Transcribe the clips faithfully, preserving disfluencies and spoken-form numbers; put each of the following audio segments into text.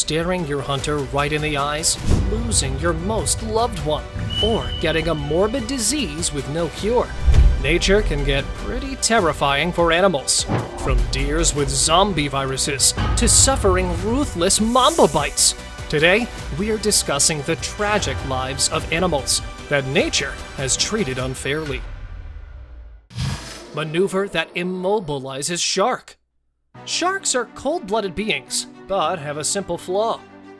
staring your hunter right in the eyes, losing your most loved one, or getting a morbid disease with no cure. Nature can get pretty terrifying for animals, from deers with zombie viruses to suffering ruthless mamba bites. Today, we are discussing the tragic lives of animals that nature has treated unfairly. Maneuver that immobilizes shark. Sharks are cold-blooded beings, but have a simple flaw.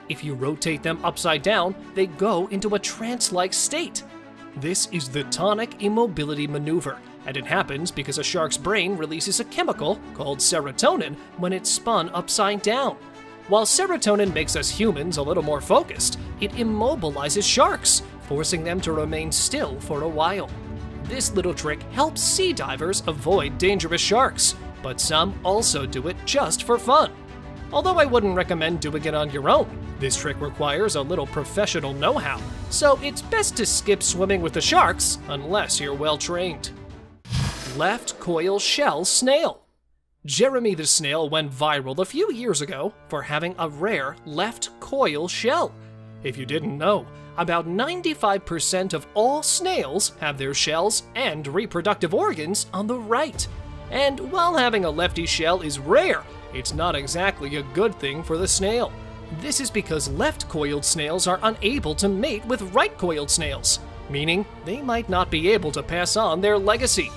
If you rotate them upside down, they go into a trance-like state. This is the tonic immobility maneuver, and it happens because a shark's brain releases a chemical called serotonin when it's spun upside down. While serotonin makes us humans a little more focused, it immobilizes sharks, forcing them to remain still for a while. This little trick helps sea divers avoid dangerous sharks, but some also do it just for fun. Although I wouldn't recommend doing it on your own. This trick requires a little professional know-how, so it's best to skip swimming with the sharks unless you're well-trained. Left coil shell snail. Jeremy the snail went viral a few years ago for having a rare left coil shell. If you didn't know, about ninety-five percent of all snails have their shells and reproductive organs on the right. And while having a lefty shell is rare, it's not exactly a good thing for the snail. This is because left-coiled snails are unable to mate with right-coiled snails, meaning they might not be able to pass on their legacy.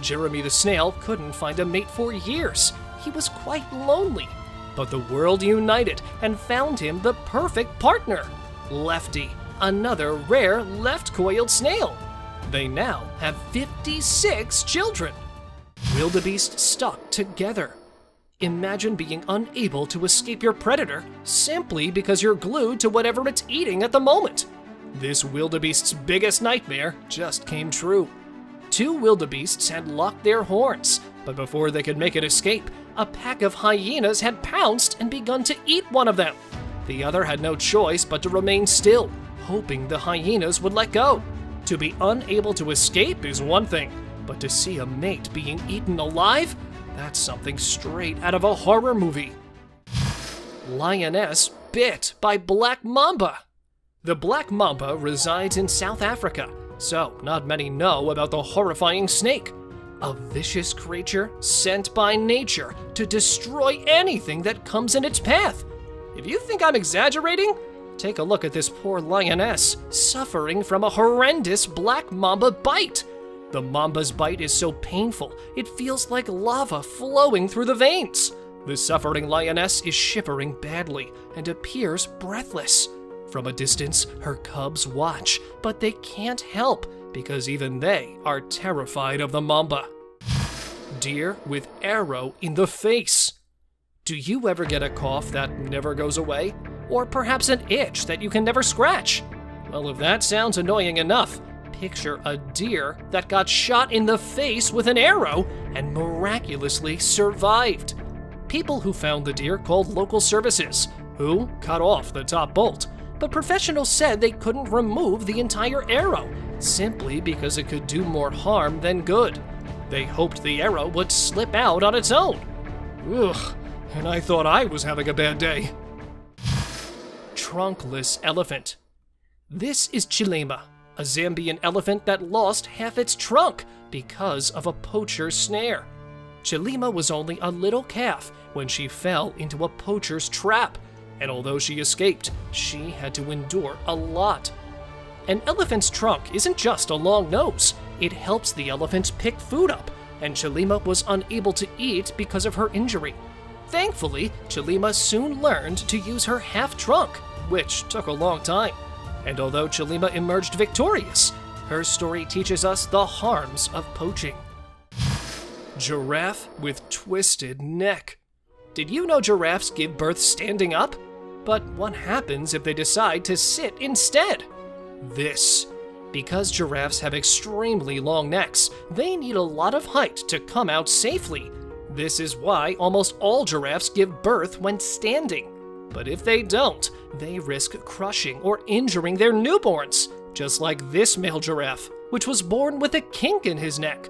Jeremy the snail couldn't find a mate for years. He was quite lonely. But the world united and found him the perfect partner, Lefty, another rare left-coiled snail. They now have fifty-six children. Wildebeest stuck together. Imagine being unable to escape your predator simply because you're glued to whatever it's eating at the moment. This wildebeest's biggest nightmare just came true. Two wildebeests had locked their horns, but before they could make an escape, a pack of hyenas had pounced and begun to eat one of them. The other had no choice but to remain still, hoping the hyenas would let go. To be unable to escape is one thing, but to see a mate being eaten alive? That's something straight out of a horror movie. Lioness bit by black mamba. The black mamba resides in South Africa, so not many know about the horrifying snake. A vicious creature sent by nature to destroy anything that comes in its path. If you think I'm exaggerating, take a look at this poor lioness suffering from a horrendous black mamba bite. The mamba's bite is so painful, it feels like lava flowing through the veins. The suffering lioness is shivering badly and appears breathless. From a distance, her cubs watch, but they can't help because even they are terrified of the mamba. Deer with arrow in the face. Do you ever get a cough that never goes away? Or perhaps an itch that you can never scratch? Well, if that sounds annoying enough, picture a deer that got shot in the face with an arrow and miraculously survived. People who found the deer called local services, who cut off the top bolt, but professionals said they couldn't remove the entire arrow, simply because it could do more harm than good. They hoped the arrow would slip out on its own. Ugh, and I thought I was having a bad day. Trunkless elephant. This is Chilimba, a Zambian elephant that lost half its trunk because of a poacher's snare. Chalima was only a little calf when she fell into a poacher's trap, and although she escaped, she had to endure a lot. An elephant's trunk isn't just a long nose, it helps the elephants pick food up, and Chalima was unable to eat because of her injury. Thankfully, Chalima soon learned to use her half trunk, which took a long time. And although Chalima emerged victorious, her story teaches us the harms of poaching. Giraffe with twisted neck. Did you know giraffes give birth standing up? But what happens if they decide to sit instead? This. Because giraffes have extremely long necks, they need a lot of height to come out safely. This is why almost all giraffes give birth when standing. But if they don't, they risk crushing or injuring their newborns, just like this male giraffe, which was born with a kink in his neck.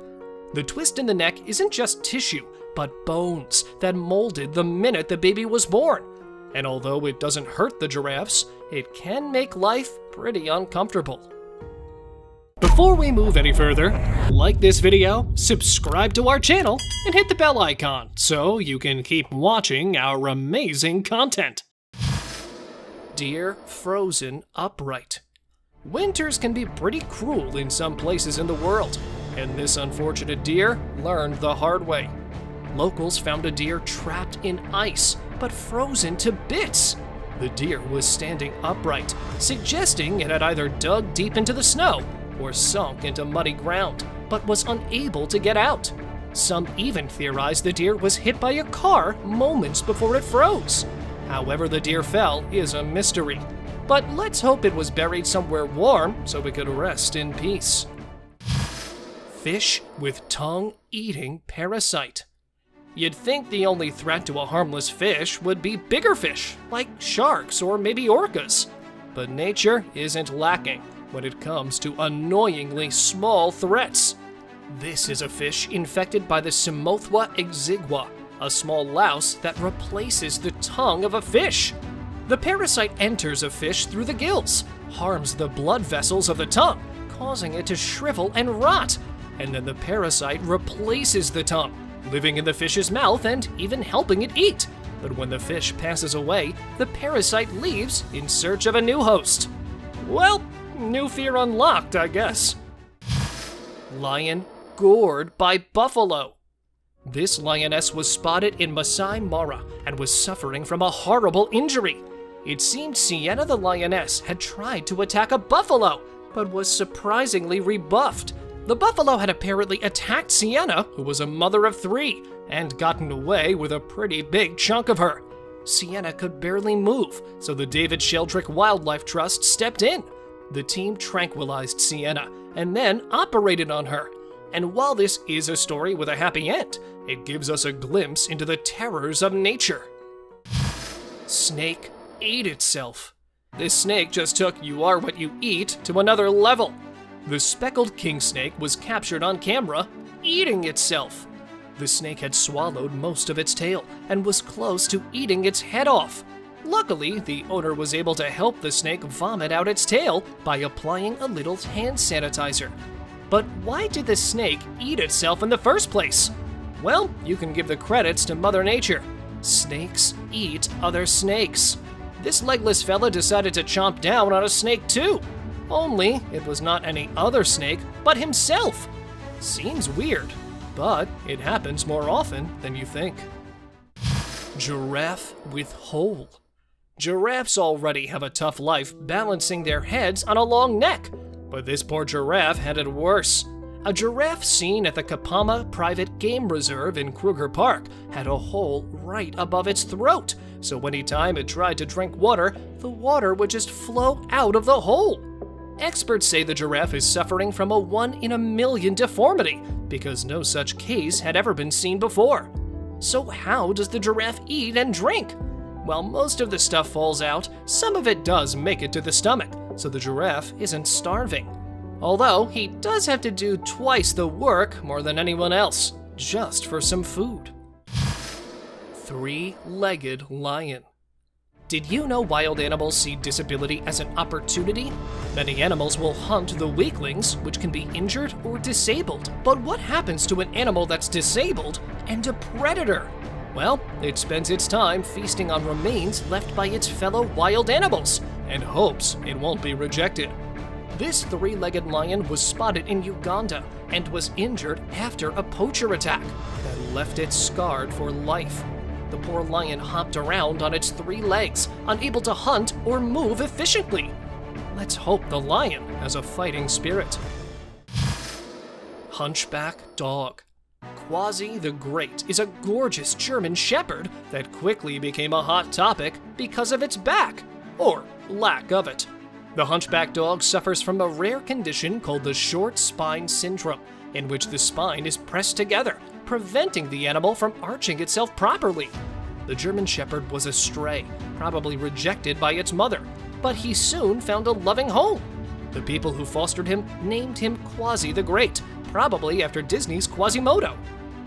The twist in the neck isn't just tissue, but bones that molded the minute the baby was born. and although it doesn't hurt the giraffes, it can make life pretty uncomfortable. Before we move any further, like this video, subscribe to our channel, and hit the bell icon so you can keep watching our amazing content. Deer frozen upright. Winters can be pretty cruel in some places in the world, and this unfortunate deer learned the hard way. Locals found a deer trapped in ice, but frozen to bits. The deer was standing upright, suggesting it had either dug deep into the snow or sunk into muddy ground, but was unable to get out. Some even theorized the deer was hit by a car moments before it froze. However the deer fell is a mystery, but let's hope it was buried somewhere warm so it could rest in peace. Fish with tongue-eating parasite. You'd think the only threat to a harmless fish would be bigger fish, like sharks or maybe orcas, but nature isn't lacking when it comes to annoyingly small threats. This is a fish infected by the Cymothoa exigua, a small louse that replaces the tongue of a fish. The parasite enters a fish through the gills, harms the blood vessels of the tongue, causing it to shrivel and rot, and then the parasite replaces the tongue, living in the fish's mouth and even helping it eat. But when the fish passes away, the parasite leaves in search of a new host. Well, new fear unlocked, I guess. Lion gored by buffalo. This lioness was spotted in Masai Mara and was suffering from a horrible injury. It seemed Sienna the lioness had tried to attack a buffalo, but was surprisingly rebuffed. The buffalo had apparently attacked Sienna, who was a mother of three, and gotten away with a pretty big chunk of her. Sienna could barely move, so the David Sheldrick Wildlife Trust stepped in. The team tranquilized Sienna and then operated on her. And while this is a story with a happy end, it gives us a glimpse into the terrors of nature. Snake ate itself. This snake just took "you are what you eat" to another level. The speckled king snake was captured on camera eating itself. The snake had swallowed most of its tail and was close to eating its head off. Luckily, the owner was able to help the snake vomit out its tail by applying a little hand sanitizer. But why did the snake eat itself in the first place? Well, you can give the credits to Mother Nature. Snakes eat other snakes. This legless fella decided to chomp down on a snake too. Only, it was not any other snake, but himself. Seems weird, but it happens more often than you think. Giraffe with hole. Giraffes already have a tough life balancing their heads on a long neck, but this poor giraffe had it worse. A giraffe seen at the Kapama Private Game Reserve in Kruger Park had a hole right above its throat, so anytime it tried to drink water, the water would just flow out of the hole. Experts say the giraffe is suffering from a one in a million deformity because no such case had ever been seen before. So how does the giraffe eat and drink? While most of the stuff falls out, some of it does make it to the stomach, so the giraffe isn't starving. Although, he does have to do twice the work more than anyone else, just for some food. Three-legged lion. Did you know wild animals see disability as an opportunity? Many animals will hunt the weaklings, which can be injured or disabled. But what happens to an animal that's disabled and a predator? Well, it spends its time feasting on remains left by its fellow wild animals and hopes it won't be rejected. This three-legged lion was spotted in Uganda and was injured after a poacher attack that left it scarred for life. The poor lion hopped around on its three legs, unable to hunt or move efficiently. Let's hope the lion has a fighting spirit. Hunchback dog. Quasi the Great is a gorgeous German shepherd that quickly became a hot topic because of its back, or lack of it. The hunchback dog suffers from a rare condition called the short spine syndrome, in which the spine is pressed together, preventing the animal from arching itself properly. The German shepherd was a stray, probably rejected by its mother, but he soon found a loving home. The people who fostered him named him Quasi the Great, probably after Disney's Quasimodo.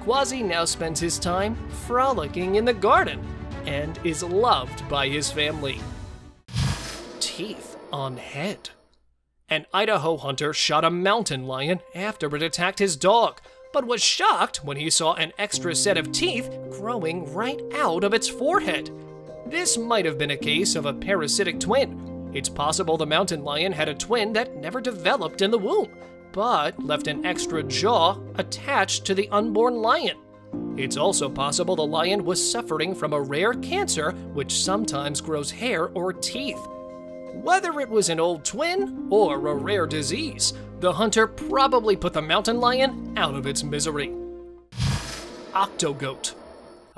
Quasi now spends his time frolicking in the garden, and is loved by his family. Teeth on head. An Idaho hunter shot a mountain lion after it attacked his dog, but was shocked when he saw an extra set of teeth growing right out of its forehead. This might have been a case of a parasitic twin. It's possible the mountain lion had a twin that never developed in the womb, but left an extra jaw attached to the unborn lion. It's also possible the lion was suffering from a rare cancer which sometimes grows hair or teeth. Whether it was an old twin or a rare disease, the hunter probably put the mountain lion out of its misery. Octogoat.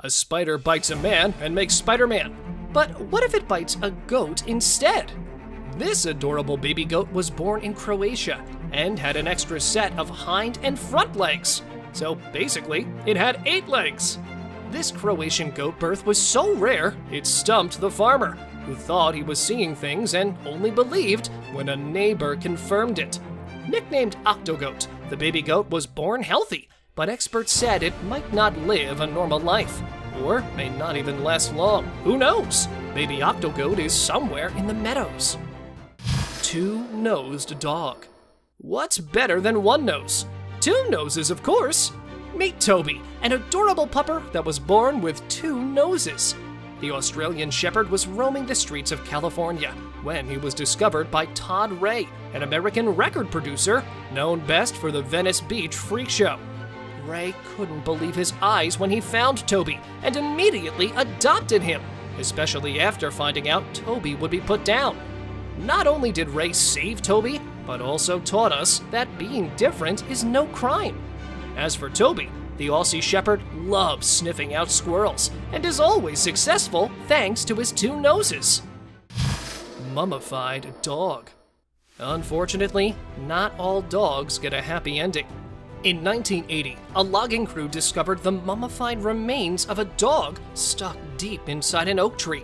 A spider bites a man and makes Spider-Man, but what if it bites a goat instead? This adorable baby goat was born in Croatia and had an extra set of hind and front legs. So basically, it had eight legs. This Croatian goat birth was so rare, it stumped the farmer, who thought he was seeing things and only believed when a neighbor confirmed it. Nicknamed Octogoat, the baby goat was born healthy, but experts said it might not live a normal life, or may not even last long. Who knows? Baby Octogoat is somewhere in the meadows. Two-nosed dog. What's better than one nose? Two noses, of course. Meet Toby, an adorable pupper that was born with two noses. The Australian Shepherd was roaming the streets of California when he was discovered by Todd Ray, an American record producer known best for the Venice Beach freak show. Ray couldn't believe his eyes when he found Toby and immediately adopted him, especially after finding out Toby would be put down. Not only did Ray save Toby, but also taught us that being different is no crime. As for Toby, the Aussie Shepherd loves sniffing out squirrels and is always successful thanks to his two noses. Mummified dog. Unfortunately, not all dogs get a happy ending. In nineteen eighty, a logging crew discovered the mummified remains of a dog stuck deep inside an oak tree.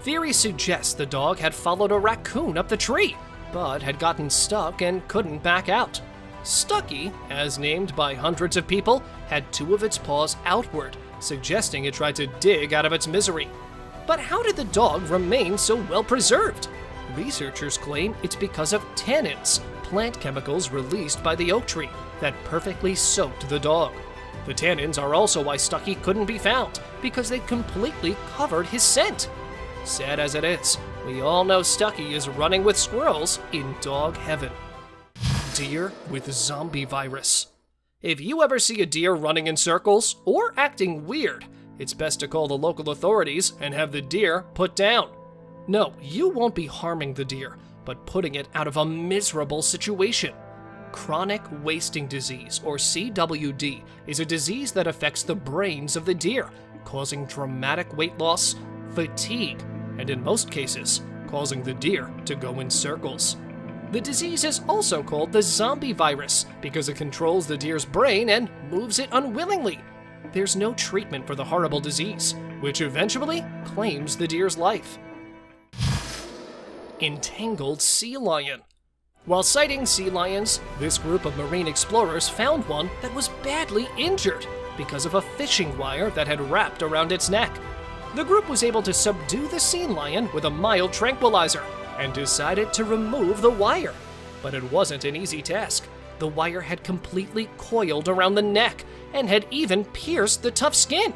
Theories suggest the dog had followed a raccoon up the tree, but had gotten stuck and couldn't back out. Stucky, as named by hundreds of people, had two of its paws outward, suggesting it tried to dig out of its misery. But how did the dog remain so well preserved? Researchers claim it's because of tannins, plant chemicals released by the oak tree, that perfectly soaked the dog. The tannins are also why Stucky couldn't be found, because they completely covered his scent. Sad as it is, we all know Stucky is running with squirrels in dog heaven. Deer with zombie virus. If you ever see a deer running in circles or acting weird, it's best to call the local authorities and have the deer put down. No, you won't be harming the deer, but putting it out of a miserable situation. Chronic Wasting Disease, or C W D, is a disease that affects the brains of the deer, causing dramatic weight loss, fatigue, and in most cases, causing the deer to go in circles. The disease is also called the zombie virus because it controls the deer's brain and moves it unwillingly. There's no treatment for the horrible disease, which eventually claims the deer's life. Entangled sea lion. While sighting sea lions, this group of marine explorers found one that was badly injured because of a fishing wire that had wrapped around its neck. The group was able to subdue the sea lion with a mild tranquilizer, and decided to remove the wire. But it wasn't an easy task. The wire had completely coiled around the neck and had even pierced the tough skin.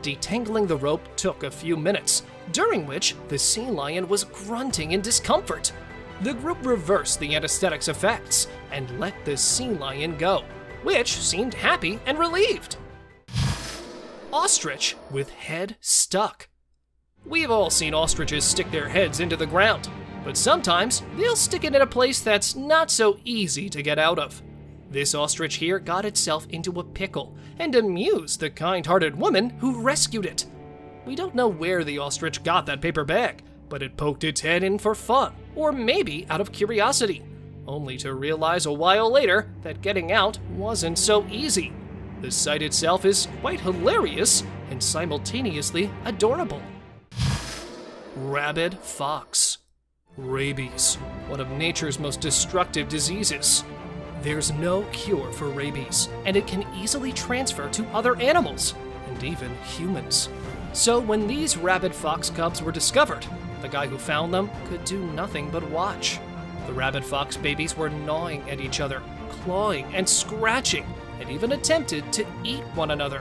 Detangling the rope took a few minutes, during which the sea lion was grunting in discomfort. The group reversed the anesthetic's effects and let the sea lion go, which seemed happy and relieved. Ostrich with head stuck. We've all seen ostriches stick their heads into the ground, but sometimes they'll stick it in a place that's not so easy to get out of. This ostrich here got itself into a pickle and amused the kind-hearted woman who rescued it. We don't know where the ostrich got that paper bag, but it poked its head in for fun, or maybe out of curiosity, only to realize a while later that getting out wasn't so easy. The sight itself is quite hilarious and simultaneously adorable. Rabid fox. Rabies, one of nature's most destructive diseases. There's no cure for rabies, and it can easily transfer to other animals, and even humans. So when these rabid fox cubs were discovered, the guy who found them could do nothing but watch. The rabid fox babies were gnawing at each other, clawing and scratching, and even attempted to eat one another.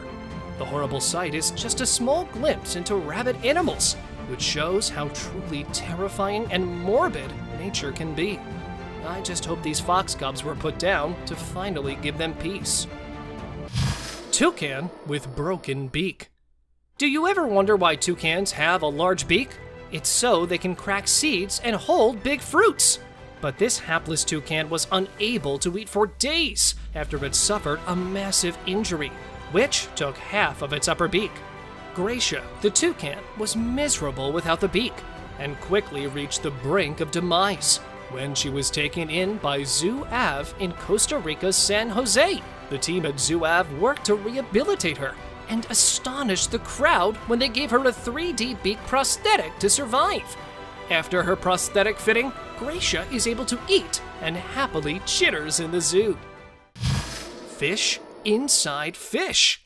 The horrible sight is just a small glimpse into rabid animals, which shows how truly terrifying and morbid nature can be. I just hope these fox cubs were put down to finally give them peace. Toucan with broken beak. Do you ever wonder why toucans have a large beak? It's so they can crack seeds and hold big fruits. But this hapless toucan was unable to eat for days after it suffered a massive injury, which took half of its upper beak. Gracia, the toucan, was miserable without the beak and quickly reached the brink of demise when she was taken in by Zoo Ave in Costa Rica's San Jose. The team at Zoo Ave worked to rehabilitate her and astonished the crowd when they gave her a three D beak prosthetic to survive. After her prosthetic fitting, Gracia is able to eat and happily chitters in the zoo. Fish inside fish.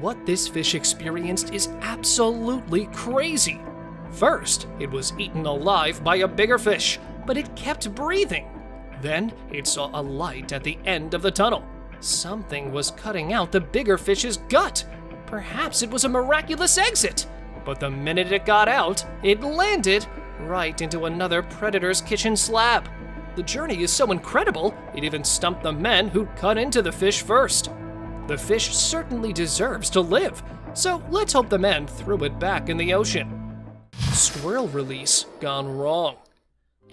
What this fish experienced is absolutely crazy. First, it was eaten alive by a bigger fish, but it kept breathing. Then it saw a light at the end of the tunnel. Something was cutting out the bigger fish's gut. Perhaps it was a miraculous exit. But the minute it got out, it landed right into another predator's kitchen slab. The journey is so incredible, it even stumped the men who cut into the fish first. The fish certainly deserves to live, so let's hope the men threw it back in the ocean. Squirrel release gone wrong.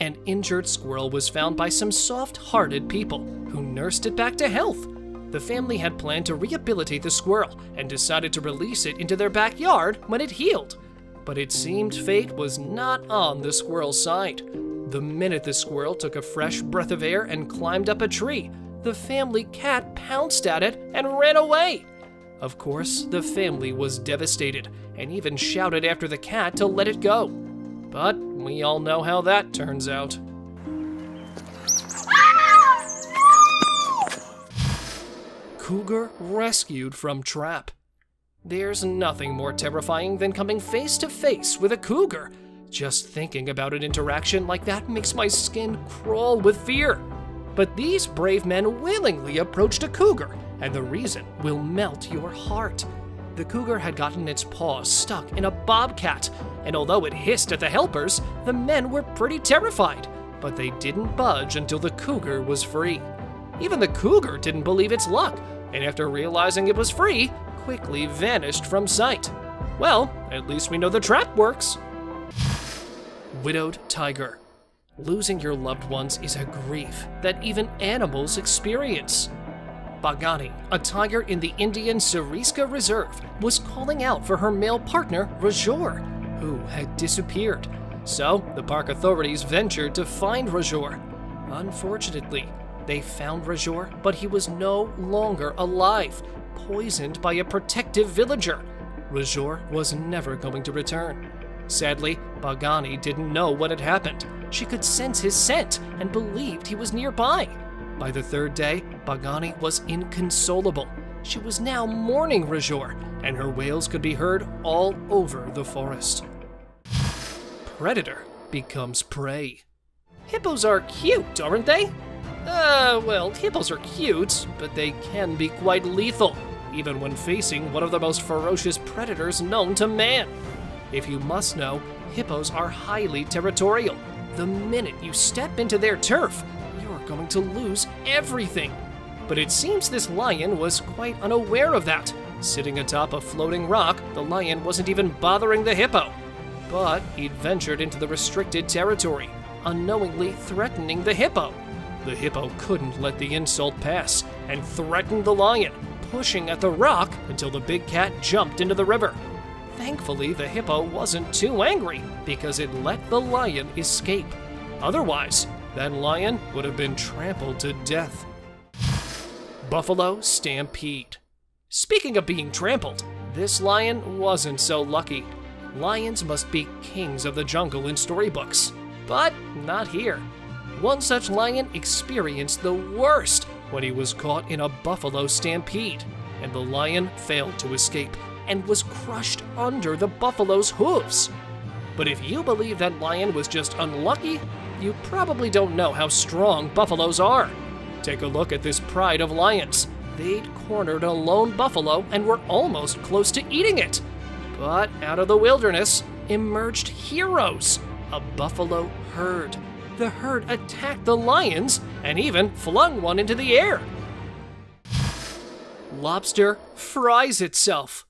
An injured squirrel was found by some soft-hearted people who nursed it back to health. The family had planned to rehabilitate the squirrel and decided to release it into their backyard when it healed. But it seemed fate was not on the squirrel's side. The minute the squirrel took a fresh breath of air and climbed up a tree, the family cat pounced at it and ran away. Of course, the family was devastated and even shouted after the cat to let it go. But we all know how that turns out. Cougar rescued from trap. There's nothing more terrifying than coming face to face with a cougar. Just thinking about an interaction like that makes my skin crawl with fear. But these brave men willingly approached a cougar, and the reason will melt your heart. The cougar had gotten its paws stuck in a bobcat, and although it hissed at the helpers, the men were pretty terrified, but they didn't budge until the cougar was free. Even the cougar didn't believe its luck, and after realizing it was free, quickly vanished from sight. Well, at least we know the trap works. Widowed tiger. Losing your loved ones is a grief that even animals experience. Bagani, a tiger in the Indian Sariska Reserve, was calling out for her male partner, Rajor, who had disappeared. So, the park authorities ventured to find Rajor. Unfortunately, they found Rajor, but he was no longer alive, poisoned by a protective villager. Rajor was never going to return. Sadly, Bagani didn't know what had happened. She could sense his scent and believed he was nearby. By the third day, Bagani was inconsolable. She was now mourning Rajor, and her wails could be heard all over the forest. Predator becomes prey. Hippos are cute, aren't they? Uh, well, hippos are cute, but they can be quite lethal, even when facing one of the most ferocious predators known to man. If you must know, hippos are highly territorial. The minute you step into their turf, you're going to lose everything. But it seems this lion was quite unaware of that. Sitting atop a floating rock, the lion wasn't even bothering the hippo. But he'd ventured into the restricted territory, unknowingly threatening the hippo. The hippo couldn't let the insult pass and threatened the lion, pushing at the rock until the big cat jumped into the river. Thankfully, the hippo wasn't too angry because it let the lion escape. Otherwise, that lion would have been trampled to death. Buffalo stampede. Speaking of being trampled, this lion wasn't so lucky. Lions must be kings of the jungle in storybooks, but not here. One such lion experienced the worst when he was caught in a buffalo stampede, and the lion failed to escape, and was crushed under the buffalo's hooves. But if you believe that lion was just unlucky, you probably don't know how strong buffaloes are. Take a look at this pride of lions. They'd cornered a lone buffalo and were almost close to eating it. But out of the wilderness emerged heroes, a buffalo herd. The herd attacked the lions and even flung one into the air. Lobster fries itself.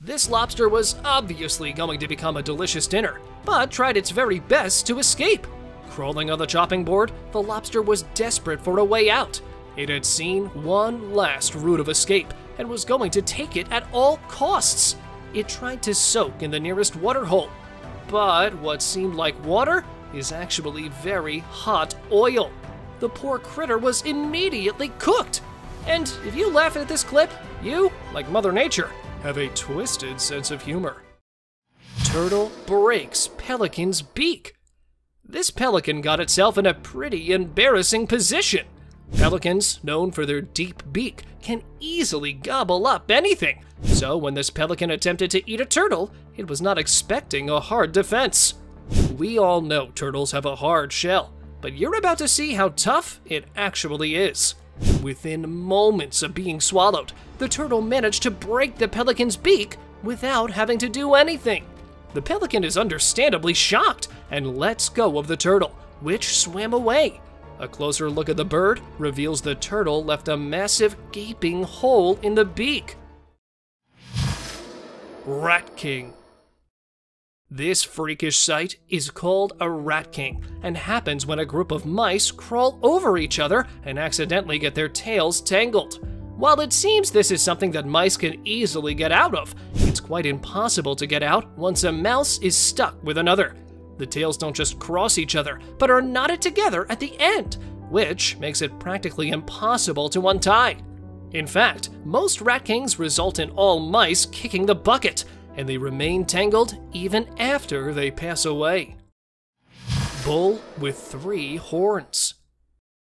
This lobster was obviously going to become a delicious dinner, but tried its very best to escape. Crawling on the chopping board, the lobster was desperate for a way out. It had seen one last route of escape and was going to take it at all costs. It tried to soak in the nearest water hole, but what seemed like water is actually very hot oil. The poor critter was immediately cooked. And if you laugh at this clip, you, like Mother Nature, have a twisted sense of humor. Turtle breaks pelican's beak. This pelican got itself in a pretty embarrassing position. Pelicans, known for their deep beak, can easily gobble up anything. So when this pelican attempted to eat a turtle, it was not expecting a hard defense. We all know turtles have a hard shell, but you're about to see how tough it actually is. Within moments of being swallowed, the turtle managed to break the pelican's beak without having to do anything. The pelican is understandably shocked and lets go of the turtle, which swam away. A closer look at the bird reveals the turtle left a massive gaping hole in the beak. Rat King. This freakish sight is called a rat king and happens when a group of mice crawl over each other and accidentally get their tails tangled. While it seems this is something that mice can easily get out of, it's quite impossible to get out once a mouse is stuck with another. The tails don't just cross each other, but are knotted together at the end, which makes it practically impossible to untie. In fact, most rat kings result in all mice kicking the bucket, and they remain tangled even after they pass away. Bull with three horns.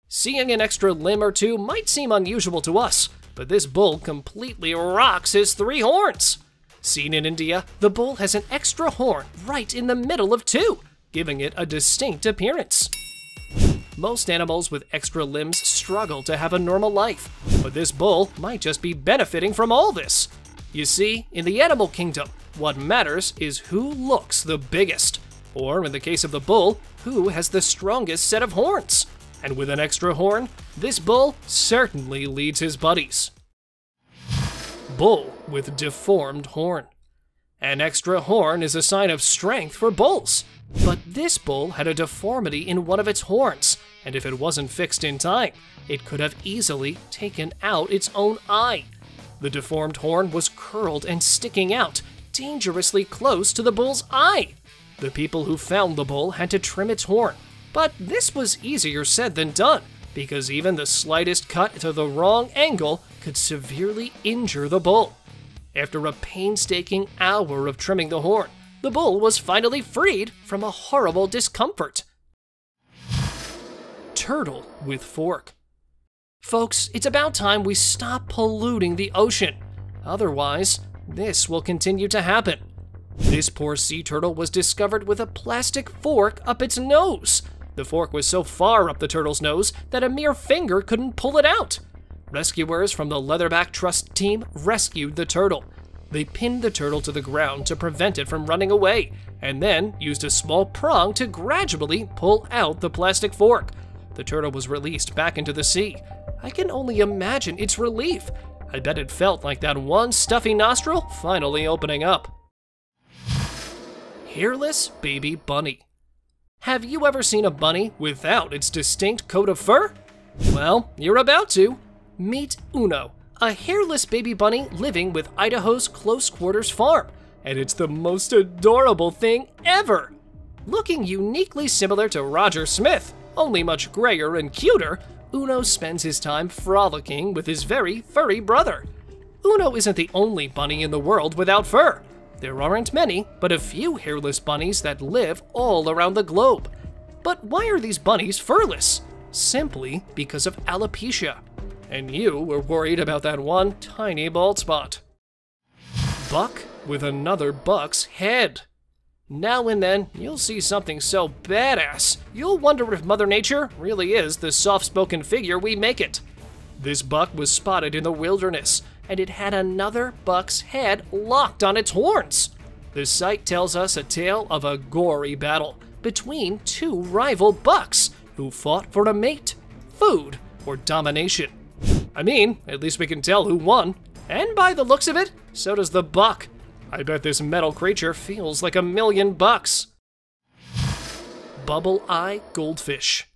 Seeing an extra limb or two might seem unusual to us, but this bull completely rocks his three horns. Seen in India, the bull has an extra horn right in the middle of two, giving it a distinct appearance. Most animals with extra limbs struggle to have a normal life, but this bull might just be benefiting from all this. You see, in the animal kingdom, what matters is who looks the biggest, or in the case of the bull, who has the strongest set of horns. And with an extra horn, this bull certainly leads his buddies. Bull with deformed horn. An extra horn is a sign of strength for bulls, but this bull had a deformity in one of its horns, and if it wasn't fixed in time, it could have easily taken out its own eye. The deformed horn was curled and sticking out, dangerously close to the bull's eye. The people who found the bull had to trim its horn, but this was easier said than done, because even the slightest cut to the wrong angle could severely injure the bull. After a painstaking hour of trimming the horn, the bull was finally freed from a horrible discomfort. Turtle with fork. Folks, it's about time we stop polluting the ocean. Otherwise, this will continue to happen. This poor sea turtle was discovered with a plastic fork up its nose. The fork was so far up the turtle's nose that a mere finger couldn't pull it out. Rescuers from the Leatherback Trust team rescued the turtle. They pinned the turtle to the ground to prevent it from running away, and then used a small prong to gradually pull out the plastic fork. The turtle was released back into the sea. I can only imagine its relief. I bet it felt like that one stuffy nostril finally opening up. Hairless baby bunny. Have you ever seen a bunny without its distinct coat of fur? Well, you're about to. Meet Uno, a hairless baby bunny living with Idaho's Close Quarters Farm, and it's the most adorable thing ever. Looking uniquely similar to Roger Smith, only much grayer and cuter, Uno spends his time frolicking with his very furry brother. Uno isn't the only bunny in the world without fur. There aren't many, but a few hairless bunnies that live all around the globe. But why are these bunnies furless? Simply because of alopecia. And you were worried about that one tiny bald spot. buck with another buck's head. Now and then, you'll see something so badass, you'll wonder if Mother Nature really is the soft-spoken figure we make it. This buck was spotted in the wilderness, and it had another buck's head locked on its horns. The sight tells us a tale of a gory battle between two rival bucks who fought for a mate, food, or domination. I mean, at least we can tell who won. And by the looks of it, so does the buck. I bet this metal creature feels like a million bucks. Bubble Eye Goldfish.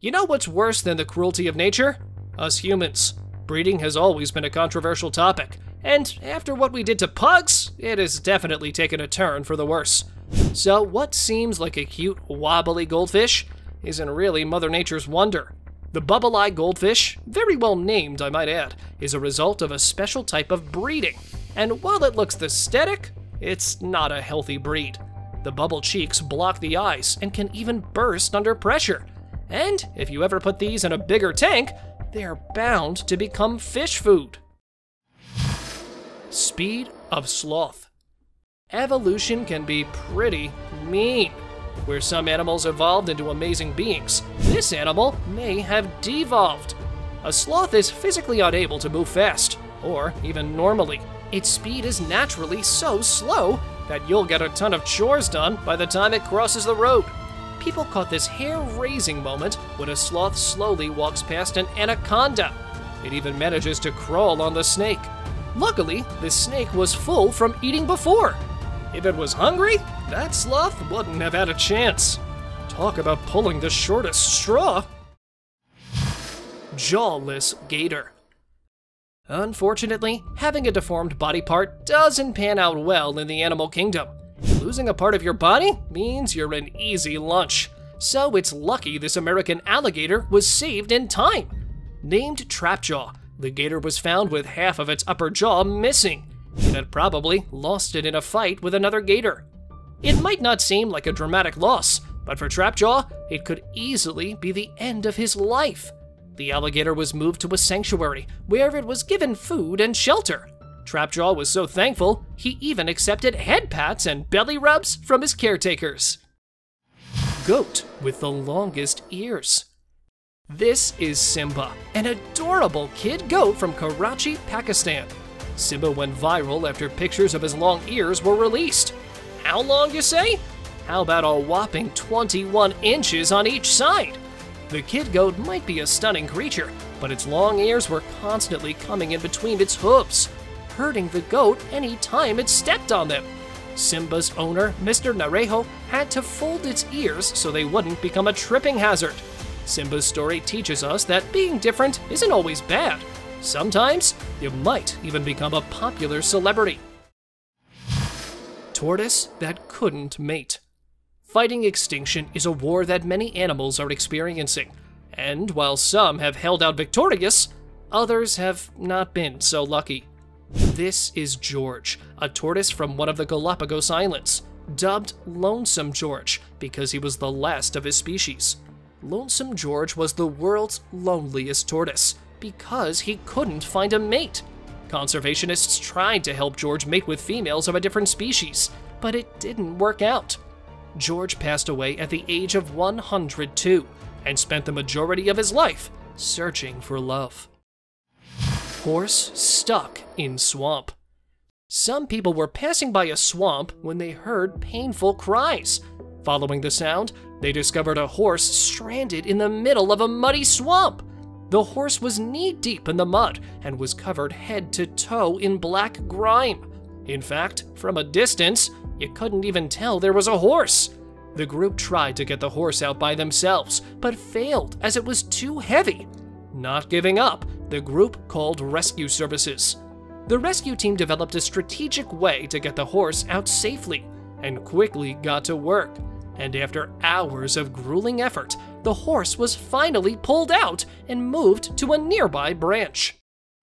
You know what's worse than the cruelty of nature? Us humans. Breeding has always been a controversial topic, and after what we did to pugs, it has definitely taken a turn for the worse. So what seems like a cute, wobbly goldfish isn't really Mother Nature's wonder. The Bubble Eye Goldfish, very well named I might add, is a result of a special type of breeding, and while it looks aesthetic, it's not a healthy breed. The bubble cheeks block the eyes and can even burst under pressure, and if you ever put these in a bigger tank, they're bound to become fish food. Speed of sloth. Evolution can be pretty mean. Where some animals evolved into amazing beings, this animal may have devolved. A sloth is physically unable to move fast, or even normally. Its speed is naturally so slow that you'll get a ton of chores done by the time it crosses the road. People caught this hair-raising moment when a sloth slowly walks past an anaconda. It even manages to crawl on the snake. Luckily, the snake was full from eating before. If it was hungry, that sloth wouldn't have had a chance. Talk about pulling the shortest straw. Jawless gator. Unfortunately, having a deformed body part doesn't pan out well in the animal kingdom. Losing a part of your body means you're an easy lunch. So it's lucky this American alligator was saved in time. Named Trapjaw, the gator was found with half of its upper jaw missing. It had probably lost it in a fight with another gator. It might not seem like a dramatic loss, but for Trapjaw, it could easily be the end of his life. The alligator was moved to a sanctuary where it was given food and shelter. Trapjaw was so thankful, he even accepted head pats and belly rubs from his caretakers. Goat with the longest ears. This is Simba, an adorable kid goat from Karachi, Pakistan. Simba went viral after pictures of his long ears were released. How long, you say? How about a whopping twenty-one inches on each side? The kid goat might be a stunning creature, but its long ears were constantly coming in between its hooves, hurting the goat any time it stepped on them. Simba's owner, Mister Narejo, had to fold its ears so they wouldn't become a tripping hazard. Simba's story teaches us that being different isn't always bad. Sometimes, you might even become a popular celebrity. Tortoise that couldn't mate. Fighting extinction is a war that many animals are experiencing, and while some have held out victorious, others have not been so lucky. This is George, a tortoise from one of the Galapagos Islands, dubbed Lonesome George because he was the last of his species. Lonesome George was the world's loneliest tortoise because he couldn't find a mate. Conservationists tried to help George mate with females of a different species, but it didn't work out. George passed away at the age of one hundred two and spent the majority of his life searching for love. Horse stuck in swamp. Some people were passing by a swamp when they heard painful cries. Following the sound, they discovered a horse stranded in the middle of a muddy swamp. The horse was knee-deep in the mud and was covered head to toe in black grime. In fact, from a distance, you couldn't even tell there was a horse. The group tried to get the horse out by themselves, but failed as it was too heavy. Not giving up, the group called rescue services. The rescue team developed a strategic way to get the horse out safely and quickly got to work. And after hours of grueling effort, the horse was finally pulled out and moved to a nearby branch.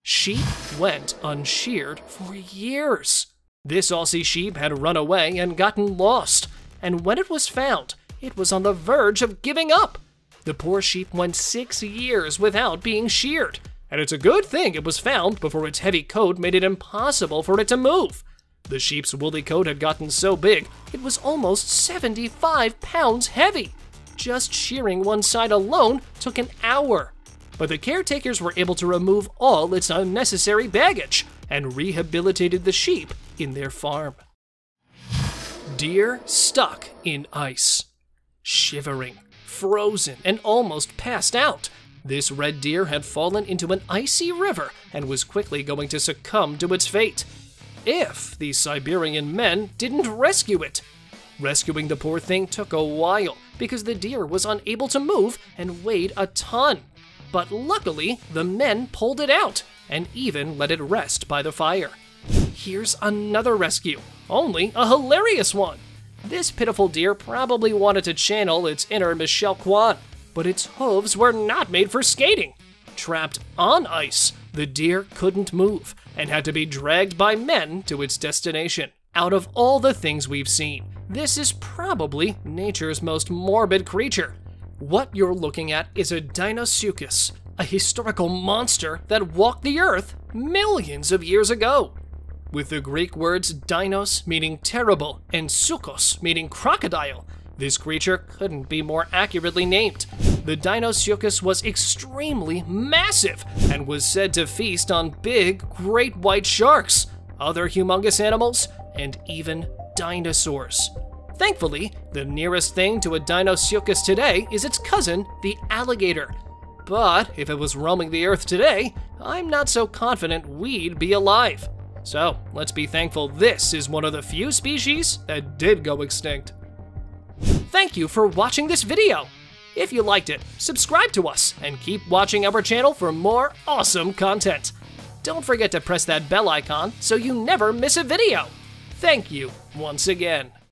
Sheep went unsheared for years. This Aussie sheep had run away and gotten lost, and when it was found, it was on the verge of giving up. The poor sheep went six years without being sheared, and it's a good thing it was found before its heavy coat made it impossible for it to move. The sheep's woolly coat had gotten so big, it was almost seventy-five pounds heavy. Just shearing one side alone took an hour. But the caretakers were able to remove all its unnecessary baggage and rehabilitated the sheep in their farm. Deer stuck in ice. Shivering, frozen, and almost passed out, this red deer had fallen into an icy river and was quickly going to succumb to its fate, if the Siberian men didn't rescue it. Rescuing the poor thing took a while because the deer was unable to move and weighed a ton. But luckily, the men pulled it out and even let it rest by the fire. Here's another rescue, only a hilarious one. This pitiful deer probably wanted to channel its inner Michelle Kwan, but its hooves were not made for skating. Trapped on ice, the deer couldn't move and had to be dragged by men to its destination. Out of all the things we've seen, this is probably nature's most morbid creature. What you're looking at is a Deinosuchus, a historical monster that walked the earth millions of years ago. With the Greek words dinos meaning terrible and suchos meaning crocodile, this creature couldn't be more accurately named. The Deinosuchus was extremely massive and was said to feast on big, great white sharks, other humongous animals, and even dinosaurs. Thankfully, the nearest thing to a Deinosuchus today is its cousin, the alligator. But if it was roaming the earth today, I'm not so confident we'd be alive. So let's be thankful this is one of the few species that did go extinct. Thank you for watching this video. If you liked it, subscribe to us and keep watching our channel for more awesome content. Don't forget to press that bell icon so you never miss a video. Thank you once again.